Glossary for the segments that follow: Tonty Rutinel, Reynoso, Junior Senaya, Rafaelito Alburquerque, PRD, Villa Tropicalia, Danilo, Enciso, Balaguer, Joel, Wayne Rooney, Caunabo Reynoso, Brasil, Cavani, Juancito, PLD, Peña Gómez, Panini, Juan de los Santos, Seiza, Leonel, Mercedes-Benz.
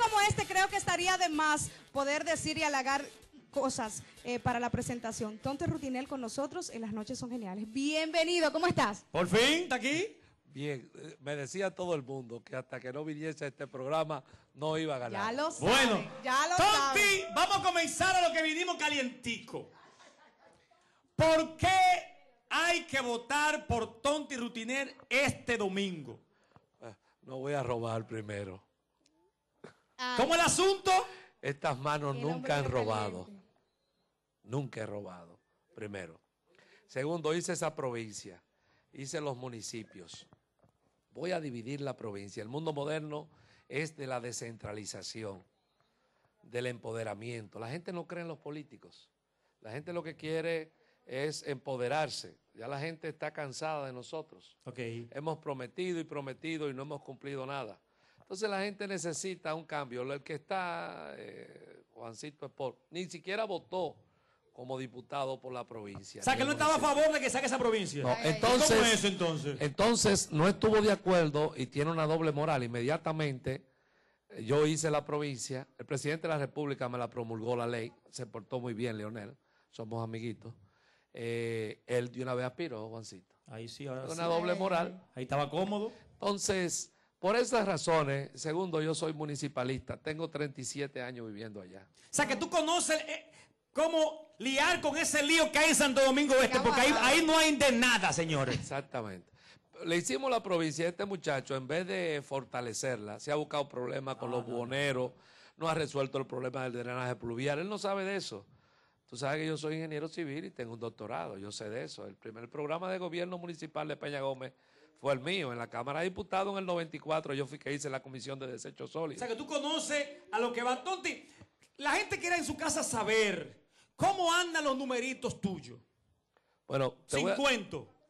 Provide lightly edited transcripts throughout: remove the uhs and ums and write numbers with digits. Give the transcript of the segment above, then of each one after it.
como este creo que estaría de más poder decir y halagar cosas para la presentación. Tonty Rutinel con nosotros en Las Noches Son Geniales. Bienvenido, ¿cómo estás? Por fin, ¿está aquí? Bien, me decía todo el mundo que hasta que no viniese a este programa no iba a ganar. Ya lo sabe, bueno, ya lo Tonty, sabe. Vamos a comenzar a lo que vinimos calientico. ¿Por qué hay que votar por Tonty Rutinel este domingo? No voy a robar primero. Ay. ¿Cómo el asunto? Estas manos nunca han robado. Nunca he robado, primero. Segundo, hice esa provincia. Hice los municipios. Voy a dividir la provincia. El mundo moderno es de la descentralización, del empoderamiento. La gente no cree en los políticos. La gente lo que quiere es empoderarse. Ya la gente está cansada de nosotros. Okay. Hemos prometido y no hemos cumplido nada. Entonces la gente necesita un cambio. El que está, Juancito Sport, ni siquiera votó como diputado por la provincia. O sea, que no estaba a favor de que saque esa provincia. No, entonces, ¿cómo es eso entonces? Entonces no estuvo de acuerdo y tiene una doble moral. Inmediatamente yo hice la provincia. El presidente de la República me la promulgó la ley. Se portó muy bien, Leonel. Somos amiguitos. Él de una vez aspiró, Juancito. Ahí sí, ahora una sí. Una doble moral. Ahí estaba cómodo. Entonces, por esas razones, segundo, yo soy municipalista. Tengo 37 años viviendo allá. O sea, que tú conoces cómo liar con ese lío que hay en Santo Domingo Este, porque ahí no hay de nada, señores. Exactamente. Le hicimos la provincia a este muchacho, en vez de fortalecerla, se ha buscado problemas con los buhoneros, no ha resuelto el problema del drenaje pluvial. Él no sabe de eso. Tú sabes que yo soy ingeniero civil y tengo un doctorado, yo sé de eso. El primer programa de gobierno municipal de Peña Gómez fue el mío, en la Cámara de Diputados en el 94, yo fui que hice la Comisión de Desechos Sólidos. O sea, que tú conoces a lo que va, Tonty. La gente quiere en su casa saber cómo andan los numeritos tuyos. Bueno, te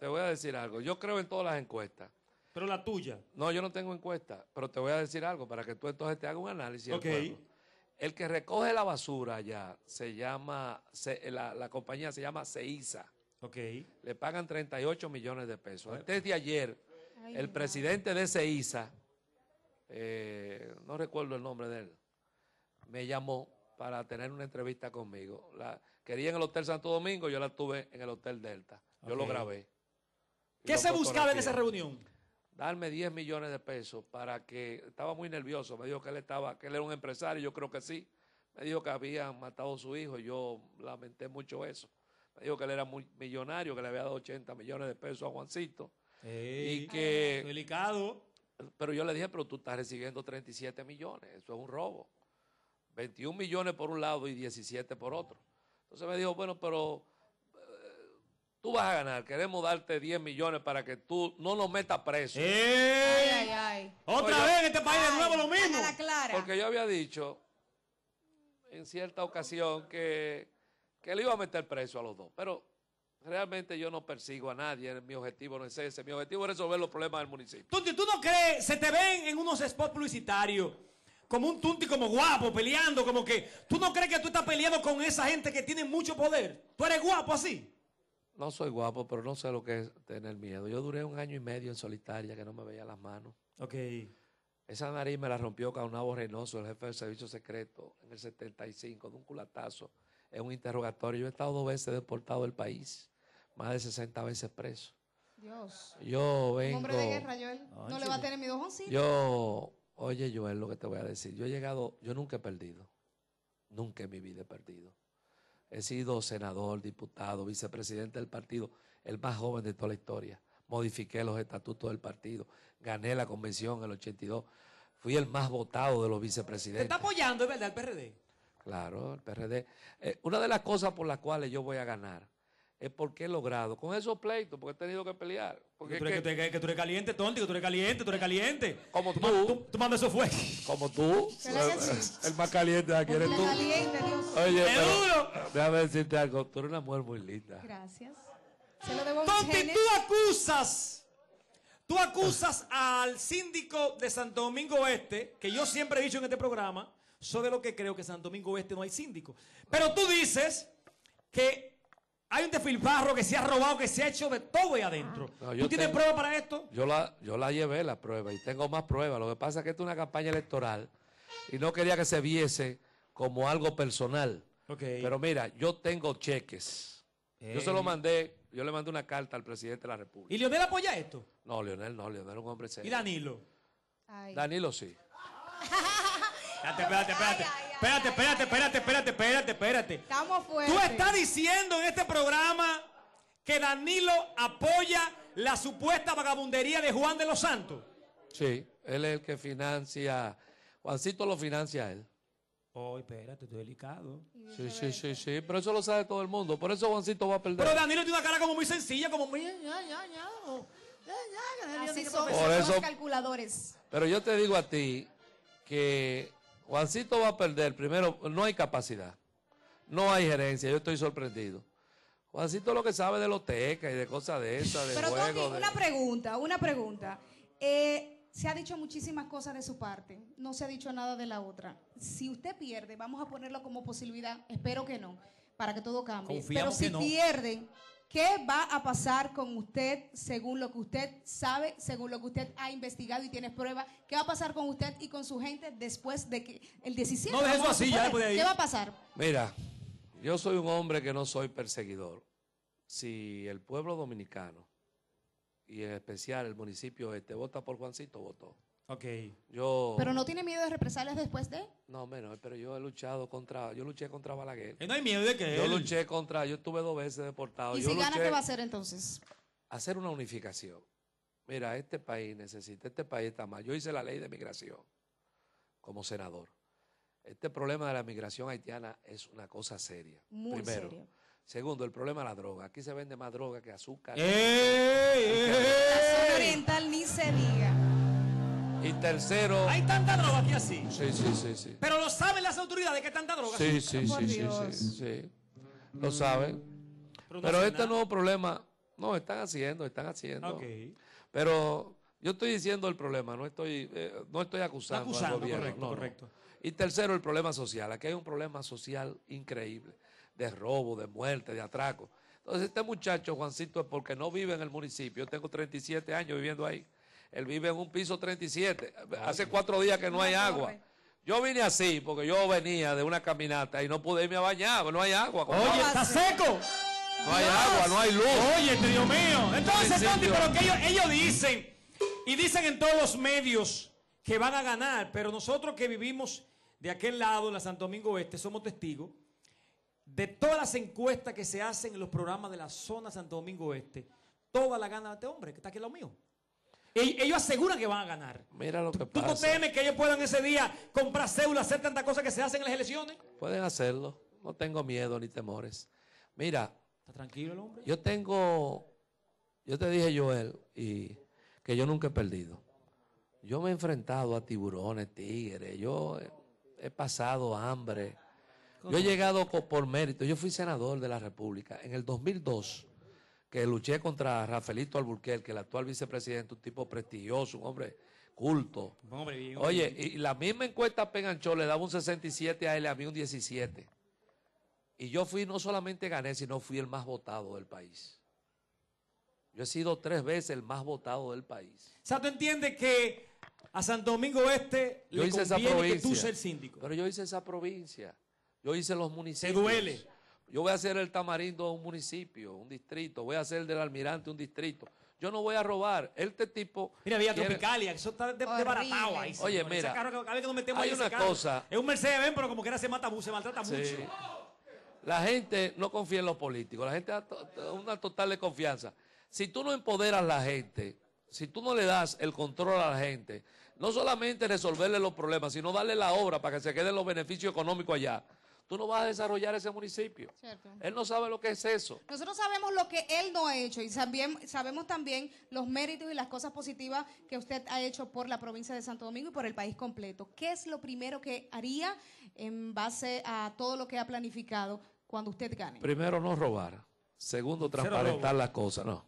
voy a decir algo. Yo creo en todas las encuestas. ¿Pero la tuya? No, yo no tengo encuesta, pero te voy a decir algo para que tú entonces te hagas un análisis. Ok. El que recoge la basura allá, se llama, la compañía se llama Seiza. Okay. Le pagan 38 millones de pesos. Antes de ayer, el presidente de Seiza, no recuerdo el nombre de él, me llamó para tener una entrevista conmigo. Quería en el Hotel Santo Domingo, yo la tuve en el Hotel Delta. Yo lo grabé. ¿Qué se buscaba en esa reunión? Darme 10 millones de pesos para que... Estaba muy nervioso, me dijo que él era un empresario, yo creo que sí. Me dijo que habían matado a su hijo, yo lamenté mucho eso. Me dijo que él era muy millonario, que le había dado 80 millones de pesos a Juancito. Ey, y que... delicado. Pero yo le dije, pero tú estás recibiendo 37 millones, eso es un robo. 21 millones por un lado y 17 por otro. Entonces me dijo, bueno, pero... tú vas a ganar, queremos darte 10 millones para que tú no nos metas preso. Ay, ay, ay. Otra vez en este país de nuevo lo mismo. Porque yo había dicho en cierta ocasión que le iba a meter preso a los dos. Pero realmente yo no persigo a nadie, mi objetivo no es ese. Mi objetivo es resolver los problemas del municipio. Tonty, ¿tú no crees? Se te ven en unos spots publicitarios como un Tonty como guapo, peleando, como que... ¿Tú no crees que tú estás peleando con esa gente que tiene mucho poder? ¿Tú eres guapo así? No soy guapo, pero no sé lo que es tener miedo. Yo duré 1 año y medio en solitaria, que no me veía las manos. Ok. Esa nariz me la rompió Caunabo Reynoso, el jefe del servicio secreto, en el 75, de un culatazo, en un interrogatorio. Yo he estado 2 veces deportado del país, más de 60 veces preso. Dios. Yo vengo... hombre de guerra, Joel. No le va a tener miedo, Juancito. Yo, oye, Joel, lo que te voy a decir. Yo he llegado, yo nunca he perdido. Nunca en mi vida he perdido. He sido senador, diputado, vicepresidente del partido, el más joven de toda la historia. Modifiqué los estatutos del partido, gané la convención en el 82. Fui el más votado de los vicepresidentes. ¿Te está apoyando, es verdad, el PRD? Claro, el PRD. Una de las cosas por las cuales yo voy a ganar es porque he logrado, con esos pleitos, porque he tenido que pelear. Porque tú eres caliente, Tonty, que tú eres caliente. Como tú. Tú mandas eso fue. Como tú. El más caliente de aquí eres tú. Caliente, Dios. Oye, pero, déjame decirte algo, tú eres una mujer muy linda. Gracias. Se lo debo a Tonty, tú acusas al síndico de Santo Domingo Este, que yo siempre he dicho en este programa, sobre lo que creo que en Santo Domingo Este no hay síndico. Pero tú dices que hay un desfilfarro que se ha robado, que se ha hecho de todo ahí adentro. No, ¿tú tienes prueba para esto? Yo la llevé la prueba y tengo más pruebas. Lo que pasa es que esta es una campaña electoral y no quería que se viese como algo personal. Okay. Pero mira, yo tengo cheques. Hey. Yo se lo mandé, yo le mandé una carta al presidente de la República. ¿Y Leonel apoya esto? No, Leonel no, Leonel es un hombre serio. ¿Y Danilo? Ay. Danilo sí. Espérate. Estamos fuertes. Tú estás diciendo en este programa que Danilo apoya la supuesta vagabundería de Juan de los Santos. Sí, él es el que financia. Juancito lo financia a él. Oh, espérate, estoy delicado. Sí, pero eso lo sabe todo el mundo. Por eso Juancito va a perder. Pero Danilo tiene una cara como muy sencilla, como muy... Así son calculadores. Pero yo te digo a ti que Juancito va a perder. Primero, no hay capacidad. No hay gerencia. Yo estoy sorprendido. Juancito lo que sabe de loteca y de cosas de esas, de juegos. Pero Tonty, una pregunta. Se ha dicho muchísimas cosas de su parte, no se ha dicho nada de la otra. Si usted pierde, vamos a ponerlo como posibilidad, espero que no, para que todo cambie. Confiamos. Pero si pierden, ¿qué va a pasar con usted según lo que usted sabe, según lo que usted ha investigado y tiene pruebas? ¿Qué va a pasar con usted y con su gente después de que el 17? No, eso así, ya puede ir. ¿Qué va a pasar? Mira, yo soy un hombre que no soy perseguidor. Si el pueblo dominicano, y en especial el municipio este, vota por Juancito, votó. Ok. Yo... ¿Pero no tiene miedo de represalias después de...? No, menos, pero yo he luchado contra... Yo luché contra Balaguer. ¿No hay miedo de que yo él? Luché contra... Yo estuve 2 veces deportado. ¿Y yo si luché, gana, qué va a hacer entonces? Hacer una unificación. Mira, este país necesita... Este país está mal. Yo hice la ley de migración como senador. Este problema de la migración haitiana es una cosa seria. Muy serio. Segundo, el problema de la droga. Aquí se vende más droga que azúcar. La zona oriental ni se diga. Y tercero... Hay tanta droga aquí así. Sí. Pero lo saben las autoridades que hay tanta droga. Sí. Lo saben. Pero este nuevo problema... No, están haciendo. Okay. Pero yo estoy diciendo el problema, no estoy acusando al gobierno. Correcto. Y tercero, el problema social. Aquí hay un problema social increíble. De robo, de muerte, de atraco. Entonces este muchacho, Juancito, es porque no vive en el municipio. Yo tengo 37 años viviendo ahí. Él vive en un piso 37. Hace 4 días que no hay agua. Yo vine así porque yo venía de una caminata y no pude irme a bañar, porque no hay agua. Oye, está seco. No hay agua, no hay luz. Oye, Dios mío. Entonces, Tonty, pero que ellos dicen, y dicen en todos los medios que van a ganar, pero nosotros que vivimos de aquel lado, en la Santo Domingo Oeste, somos testigos de todas las encuestas que se hacen en los programas de la zona Santo Domingo Oeste. Toda la gana de este hombre que está aquí al lado mío. Ellos aseguran que van a ganar. Mira lo que pasa. ¿Tú no temes que ellos puedan ese día comprar cédulas, hacer tantas cosas que se hacen en las elecciones? Pueden hacerlo. No tengo miedo ni temores. Mira. ¿Está tranquilo el hombre? Yo te dije, Joel, que yo nunca he perdido. Yo me he enfrentado a tiburones, tigres. Yo he pasado hambre. Yo he llegado por mérito. Yo fui senador de la República en el 2002, que luché contra Rafaelito Alburquerque, el actual vicepresidente, un tipo prestigioso, un hombre culto. Oye, y la misma encuesta Penganchó le daba un 67 a él, a mí un 17. Y yo fui, no solamente gané, sino fui el más votado del país. Yo he sido 3 veces el más votado del país. O sea, ¿tú entiendes que a Santo Domingo Oeste le conviene que tú seas el síndico? Pero yo hice esa provincia. Yo hice los municipios. ¿Te duele? Yo voy a hacer el Tamarindo de un municipio, un distrito. Voy a hacer el del Almirante un distrito. Yo no voy a robar. Este tipo... Mira, Villa Tropicalia, eso está desbaratado ahí. Oye, señor, mira, carro, a ver que nos metemos hay ahí una cosa. Es un Mercedes-Benz, pero como que era se maltrata mucho. La gente no confía en los políticos. La gente da una total desconfianza. Si tú no empoderas a la gente, si tú no le das el control a la gente, no solamente resolverle los problemas, sino darle la obra para que se queden los beneficios económicos allá, tú no vas a desarrollar ese municipio. Cierto. Él no sabe lo que es eso. Nosotros sabemos lo que él no ha hecho y sabemos también los méritos y las cosas positivas que usted ha hecho por la provincia de Santo Domingo y por el país completo. ¿Qué es lo primero que haría en base a todo lo que ha planificado cuando usted gane? Primero, no robar. Segundo, transparentar las cosas. No.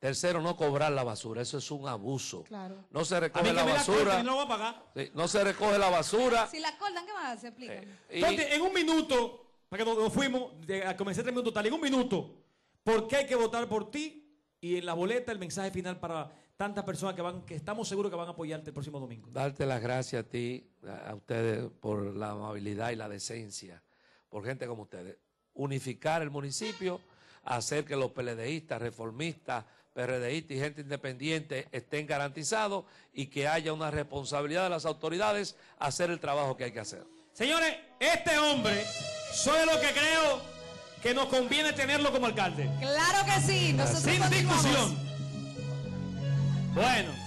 Tercero, no cobrar la basura. Eso es un abuso. Claro. No se recoge la basura. No va a pagar. Sí, no se recoge la basura. Si la acordan, ¿qué más? Explícame. Entonces, en un minuto, para que nos fuimos, comencé 3 minutos total. En un minuto, ¿por qué hay que votar por ti? Y en la boleta, el mensaje final para tantas personas que estamos seguros que van a apoyarte el próximo domingo. Darte las gracias a ti, a ustedes, por la amabilidad y la decencia, por gente como ustedes. Unificar el municipio, hacer que los PLDistas, reformistas, PRDistas y gente independiente estén garantizados y que haya una responsabilidad de las autoridades hacer el trabajo que hay que hacer. Señores, este hombre, soy lo que creo que nos conviene tenerlo como alcalde. Claro que sí, nosotros sin discusión. Bueno.